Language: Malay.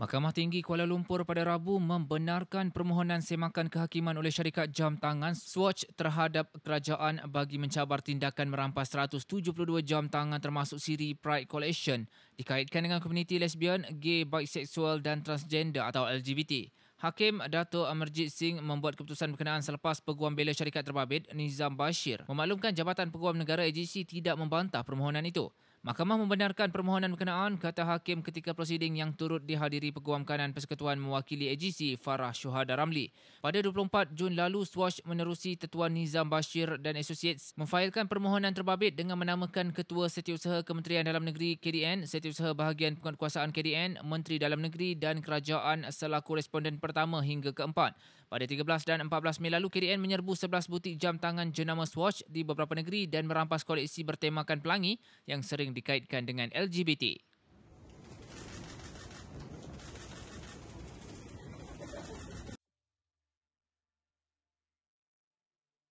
Mahkamah Tinggi Kuala Lumpur pada Rabu membenarkan permohonan semakan kehakiman oleh syarikat jam tangan Swatch terhadap kerajaan bagi mencabar tindakan merampas 172 jam tangan termasuk siri Pride Collection dikaitkan dengan komuniti lesbian, gay, biseksual dan transgender atau LGBT. Hakim Dato' Amarjit Singh membuat keputusan berkenaan selepas Peguam Bela Syarikat Terbabit Nizam Bashir memaklumkan Jabatan Peguam Negara AGC tidak membantah permohonan itu. Mahkamah membenarkan permohonan berkenaan, kata hakim ketika prosiding yang turut dihadiri Peguam Kanan Persekutuan Mewakili AGC Farah Syuhadar Ramli. Pada 24 Jun lalu, Swatch menerusi Tetuan Nizam Bashir dan Associates memfailkan permohonan terbabit dengan menamakan Ketua Setiausaha Kementerian Dalam Negeri KDN, Setiausaha Bahagian Penguatkuasaan KDN, Menteri Dalam Negeri dan Kerajaan selaku responden pertama hingga keempat. Pada 13 dan 14 Mei lalu, KDN menyerbu 11 butik jam tangan jenama Swatch di beberapa negeri dan merampas koleksi bertemakan pelangi yang sering dikaitkan dengan LGBT.